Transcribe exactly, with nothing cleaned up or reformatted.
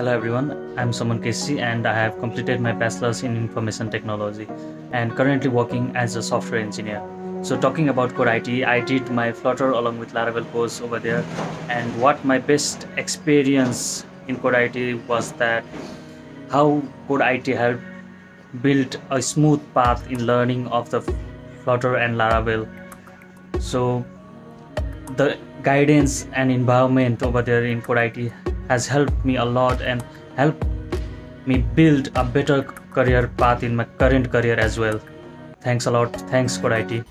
Hello everyone, I'm Suman K C and I have completed my bachelor's in information technology and currently working as a software engineer. So talking about Code I T, I did my Flutter along with Laravel course over there, and what my best experience in Code I T was that how Code I T helped build a smooth path in learning of the Flutter and Laravel. So the guidance and environment over there in Code I T has helped me a lot and helped me build a better career path in my current career as well. Thanks a lot. Thanks, Code I T.